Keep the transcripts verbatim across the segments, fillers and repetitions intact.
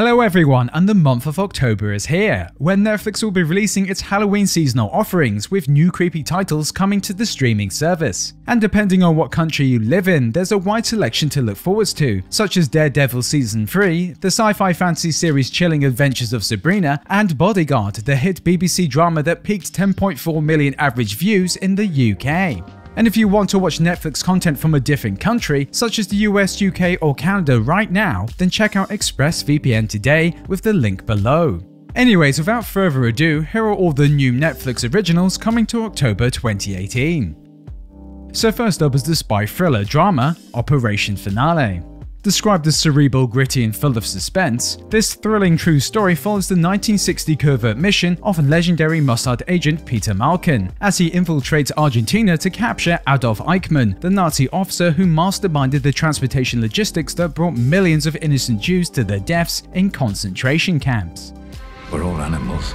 Hello everyone, and the month of October is here, when Netflix will be releasing its Halloween seasonal offerings with new creepy titles coming to the streaming service. And depending on what country you live in, there's a wide selection to look forwards to, such as Daredevil Season three, the sci-fi fantasy series Chilling Adventures of Sabrina, and Bodyguard, the hit B B C drama that peaked ten point four million average views in the U K. And if you want to watch Netflix content from a different country, such as the U S, U K or Canada right now, then check out ExpressVPN today with the link below. Anyways, without further ado, here are all the new Netflix originals coming to October twenty eighteen. So first up is the spy thriller drama Operation Finale. Described as cerebral, gritty and full of suspense, this thrilling true story follows the nineteen sixty covert mission of legendary Mossad agent Peter Malkin, as he infiltrates Argentina to capture Adolf Eichmann, the Nazi officer who masterminded the transportation logistics that brought millions of innocent Jews to their deaths in concentration camps. We're all animals.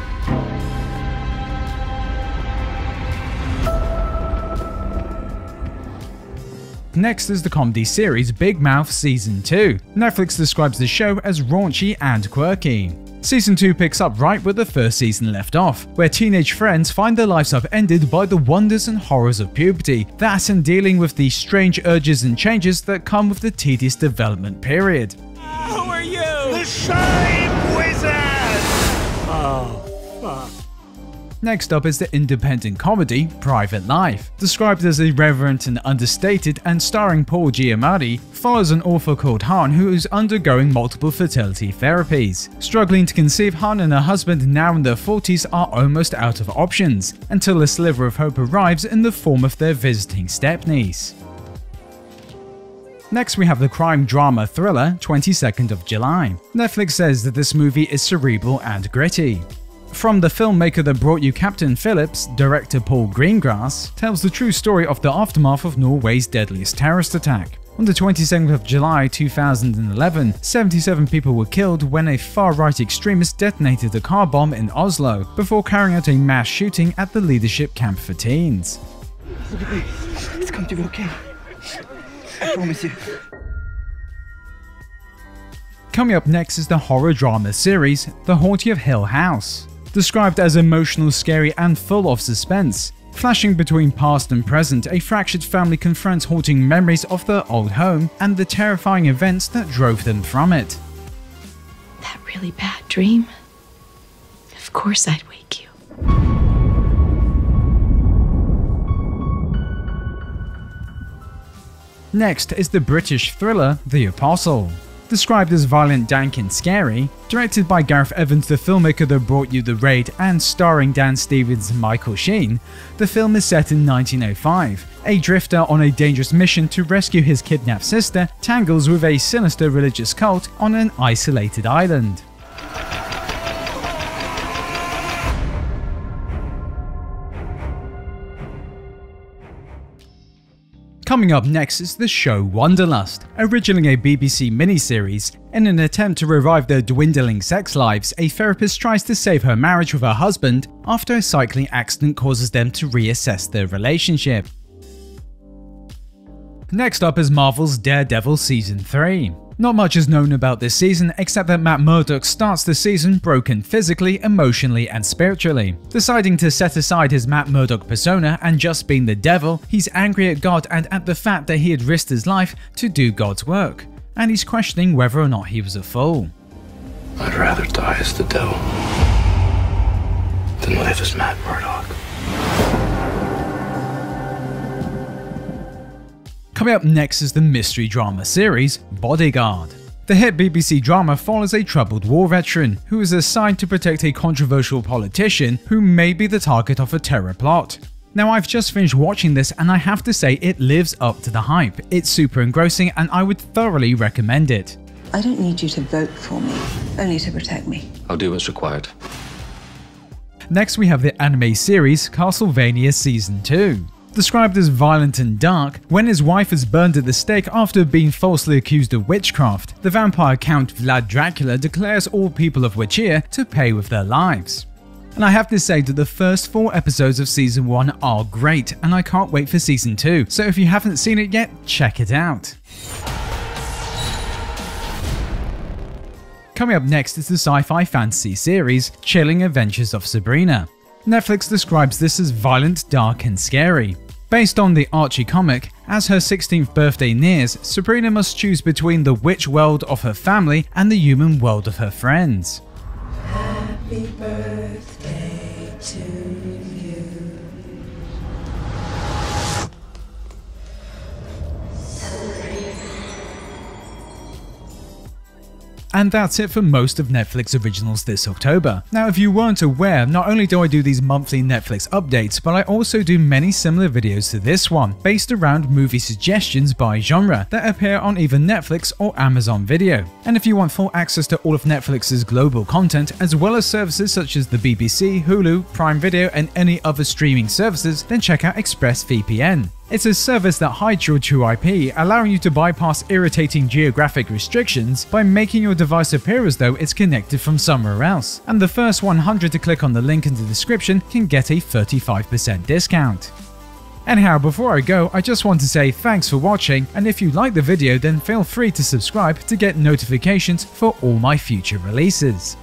Next is the comedy series Big Mouth Season two. Netflix describes the show as raunchy and quirky. Season two picks up right where the first season left off, where teenage friends find their lives upended by the wonders and horrors of puberty, that and dealing with the strange urges and changes that come with the tedious development period. Uh, who are you? The Shine Wizard! Oh, fuck. Next up is the independent comedy Private Life. Described as irreverent and understated and starring Paul Giamatti, follows an author called Han who is undergoing multiple fertility therapies. Struggling to conceive, Han and her husband, now in their forties, are almost out of options, until a sliver of hope arrives in the form of their visiting stepniece. Next we have the crime drama thriller twenty-second of July. Netflix says that this movie is cerebral and gritty. From the filmmaker that brought you Captain Phillips, director Paul Greengrass tells the true story of the aftermath of Norway's deadliest terrorist attack. On the twenty-seventh of July two thousand eleven, seventy-seven people were killed when a far-right extremist detonated a car bomb in Oslo before carrying out a mass shooting at the leadership camp for teens. It's going to be okay. I promise you. Coming up next is the horror drama series The Haunting of Hill House. Described as emotional, scary, and full of suspense. Flashing between past and present, a fractured family confronts haunting memories of their old home and the terrifying events that drove them from it. That really bad dream? Of course I'd wake you. Next is the British thriller The Apostle. Described as violent, dank, and scary, directed by Gareth Evans, the filmmaker that brought you The Raid, and starring Dan Stevens and Michael Sheen, the film is set in nineteen oh five. A drifter on a dangerous mission to rescue his kidnapped sister tangles with a sinister religious cult on an isolated island. Coming up next is the show Wanderlust. Originally a B B C miniseries, in an attempt to revive their dwindling sex lives, a therapist tries to save her marriage with her husband after a cycling accident causes them to reassess their relationship. Next up is Marvel's Daredevil Season three. Not much is known about this season except that Matt Murdock starts the season broken physically, emotionally, and spiritually. Deciding to set aside his Matt Murdock persona and just being the devil, he's angry at God and at the fact that he had risked his life to do God's work, and he's questioning whether or not he was a fool. I'd rather die as the devil than live as Matt Murdock. Coming up next is the mystery drama series Bodyguard. The hit B B C drama follows a troubled war veteran who is assigned to protect a controversial politician who may be the target of a terror plot. Now I've just finished watching this and I have to say it lives up to the hype. It's super engrossing and I would thoroughly recommend it. I don't need you to vote for me, only to protect me. I'll do what's required. Next we have the anime series Castlevania Season two. Described as violent and dark, when his wife is burned at the stake after being falsely accused of witchcraft, the vampire count Vlad Dracula declares all people of Wallachia to pay with their lives. And I have to say that the first four episodes of Season one are great, and I can't wait for Season two, so if you haven't seen it yet, check it out. Coming up next is the sci-fi fantasy series Chilling Adventures of Sabrina. Netflix describes this as violent, dark, and scary. Based on the Archie comic, as her sixteenth birthday nears, Sabrina must choose between the witch world of her family and the human world of her friends. Happy birthday to you. And that's it for most of Netflix originals this October. Now, if you weren't aware, not only do I do these monthly Netflix updates, but I also do many similar videos to this one, based around movie suggestions by genre that appear on either Netflix or Amazon Video. And if you want full access to all of Netflix's global content, as well as services such as the B B C, Hulu, Prime Video, and any other streaming services, then check out ExpressVPN. It's a service that hides your true I P, allowing you to bypass irritating geographic restrictions by making your device appear as though it's connected from somewhere else. And the first one hundred to click on the link in the description can get a thirty-five percent discount. Anyhow, before I go, I just want to say thanks for watching, and if you like the video, then feel free to subscribe to get notifications for all my future releases.